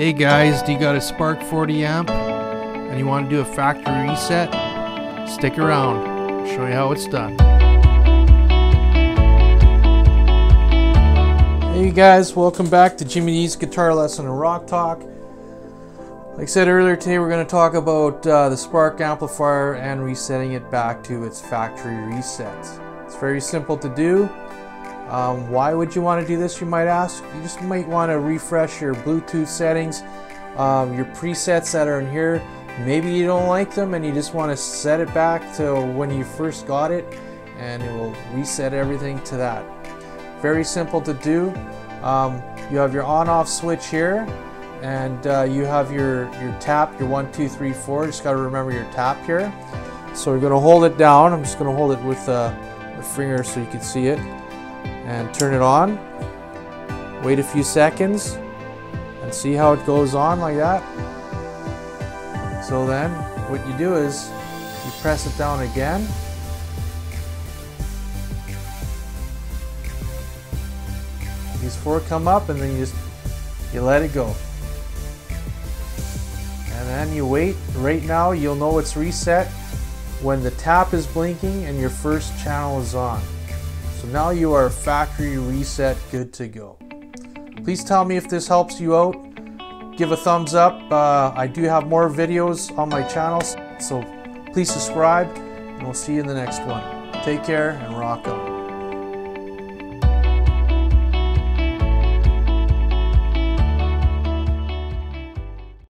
Hey guys, do you got a Spark 40 amp and you want to do a factory reset? Stick around, I'll show you how it's done. Hey guys, welcome back to Jimmy D's Guitar Lesson and Rock Talk. Like I said earlier, today we're going to talk about the Spark amplifier and resetting it back to its factory reset. It's very simple to do. Why would you want to do this, you might ask? You just might want to refresh your Bluetooth settings, your presets that are in here. Maybe you don't like them and you just want to set it back to when you first got it, and it will reset everything to that. Very simple to do. You have your on-off switch here, and you have your tap, your 1, 2, 3, 4. Just got to remember your tap here. So you're going to hold it down. I'm just going to hold it with a finger so you can see it, and turn it on. Wait a few seconds and see how it goes on like that. So then what you do is you press it down again. These four come up, and then you let it go, and then you wait. Right now you'll know it's reset when the tap is blinking and your first channel is on. So now you are factory reset, good to go. Please tell me if this helps you out. Give a thumbs up. I do have more videos on my channel, so please subscribe, and we'll see you in the next one. Take care and rock on.